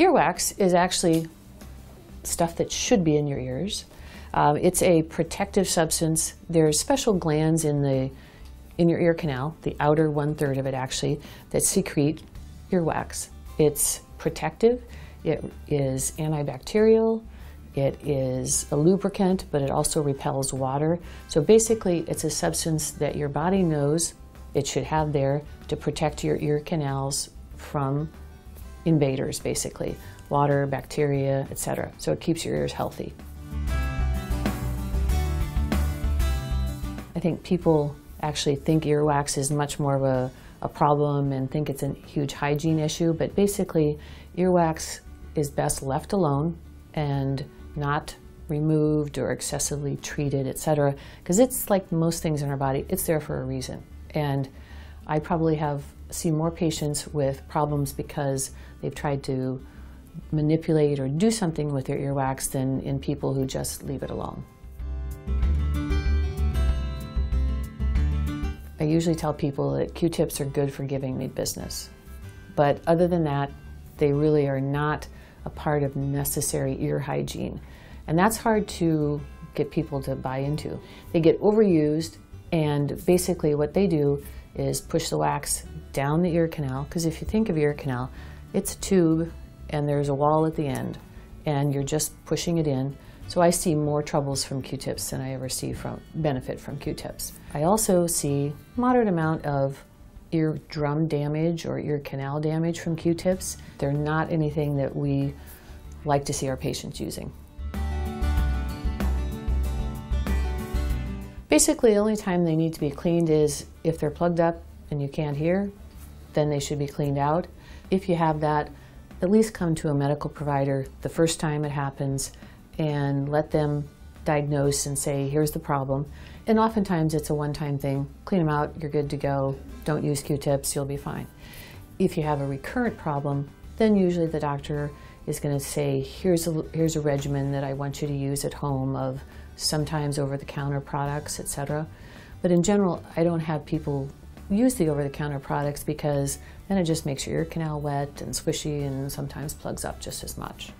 Earwax is actually stuff that should be in your ears. It's a protective substance. There's special glands in your ear canal, the outer one-third of it actually, that secrete earwax. It's protective, it is antibacterial, it is a lubricant, but it also repels water. So basically it's a substance that your body knows it should have there to protect your ear canals from invaders, basically. Water, bacteria, etc. So it keeps your ears healthy. I think people actually think earwax is much more of a problem and think it's a huge hygiene issue, but basically earwax is best left alone and not removed or excessively treated, etc. Because it's like most things in our body, it's there for a reason. And I probably have seen more patients with problems because they've tried to manipulate or do something with their earwax than in people who just leave it alone. I usually tell people that Q-tips are good for giving me business, but other than that, they really are not a part of necessary ear hygiene. And that's hard to get people to buy into. They get overused, and basically what they do is push the wax down the ear canal, because if you think of ear canal, it's a tube and there's a wall at the end, and you're just pushing it in. So I see more troubles from Q-tips than I ever see from benefit from Q-tips. I also see a moderate amount of eardrum damage or ear canal damage from Q-tips. They're not anything that we like to see our patients using. Basically, the only time they need to be cleaned is if they're plugged up and you can't hear, then they should be cleaned out. If you have that, at least come to a medical provider the first time it happens and let them diagnose and say, here's the problem. And oftentimes it's a one-time thing. Clean them out, you're good to go. Don't use Q-tips, you'll be fine. If you have a recurrent problem, then usually the doctor is going to say, here's a regimen that I want you to use at home of sometimes over-the-counter products, etc. But in general, I don't have people use the over-the-counter products because then it just makes your ear canal wet and squishy and sometimes plugs up just as much.